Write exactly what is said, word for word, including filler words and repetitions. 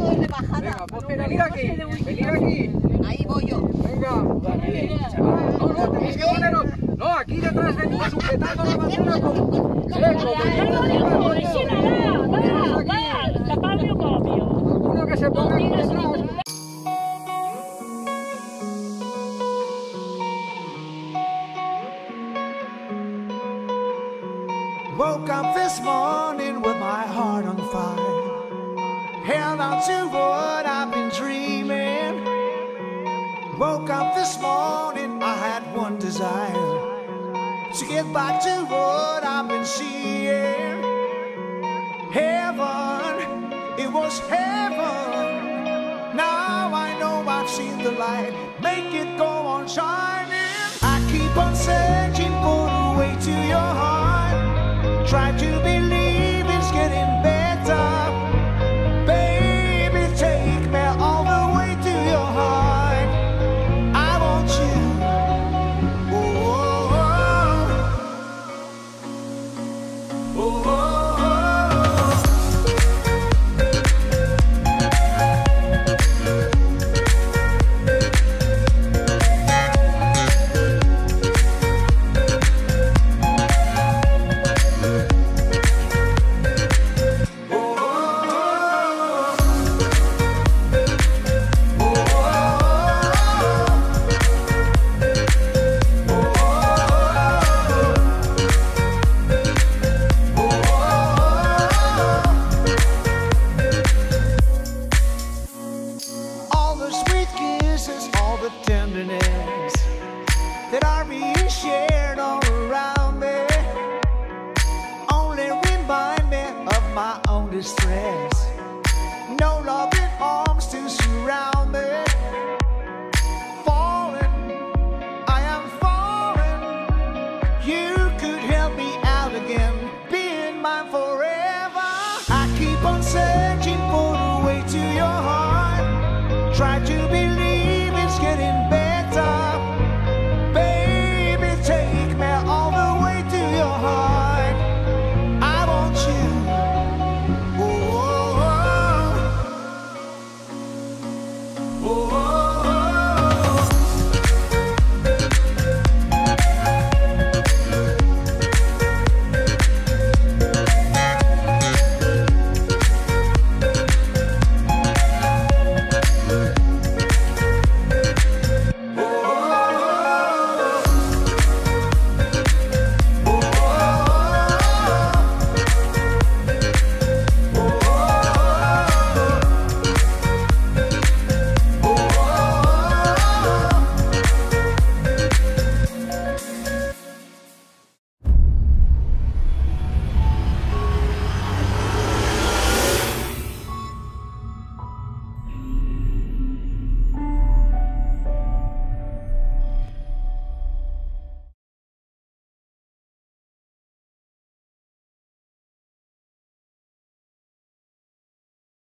todos de bajada. Venga, pues venir aquí, venir aquí. Ahí voy yo. Venga, aquí. No, no, tenéis que poneros. No, aquí detrás de mí, sujetando la bandera con... Eh, como... Alguno que se ponga aquí detrás. Woke up this morning with my heart on fire, held on to what I've been dreaming. Woke up this morning, I had one desire, to get back to what I've been seeing. Heaven, it was heaven. Now I know I've seen the light, make it go on shining. I keep on searching for the way to your heart. Try to believe it's getting better. Baby, take me all the way to your heart. I want you. Oh, oh, oh, oh. Stress, no love.